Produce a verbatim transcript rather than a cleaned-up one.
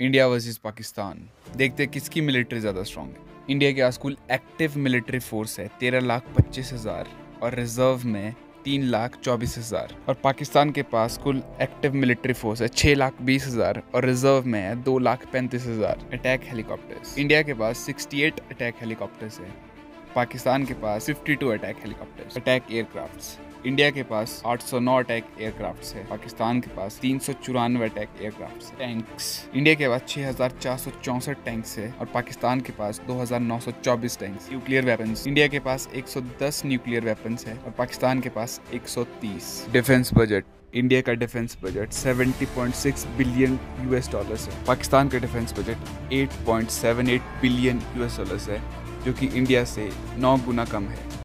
India versus Pakistan, देखते हैं किसकी मिलिट्री ज़्यादा स्ट्रांग है। इंडिया के आज कुल एक्टिव मिलिट्री फोर्स है तेरह लाख पच्चीस हज़ार और रिजर्व में तीन लाख चौबीस हज़ार, और पाकिस्तान के पास कुल एक्टिव मिलिट्री फोर्स है छः लाख बीस हज़ार और रिजर्व में है दो लाख पैंतीस हज़ार अटैक हेलीकॉप्टर्स। इंडिया के पास अड़सठ अटैक हेलीकॉप्टर्स है, पाकिस्तान के पास बावन attack helicopters. Attack aircrafts, India के पास आठ सौ नौ अटैक एयरक्राफ्ट्स है, पाकिस्तान के पास तीन सौ चौरानवे अटैक एयरक्राफ्ट्स। टैंक्स, इंडिया के पास छः हज़ार चार सौ चौंसठ टैंक्स है और पाकिस्तान के पास दो हज़ार नौ सौ चौबीस टैंक्स। न्यूक्लियर वेपन्स, इंडिया के पास एक सौ दस न्यूक्लियर वेपन्स है और पाकिस्तान के पास एक सौ तीस। डिफेंस बजट, इंडिया का डिफेंस बजट सत्तर point six billion US dollars है, पाकिस्तान का defence budget eight point seven eight billion US dollars है, जो कि इंडिया से नौ गुना कम है।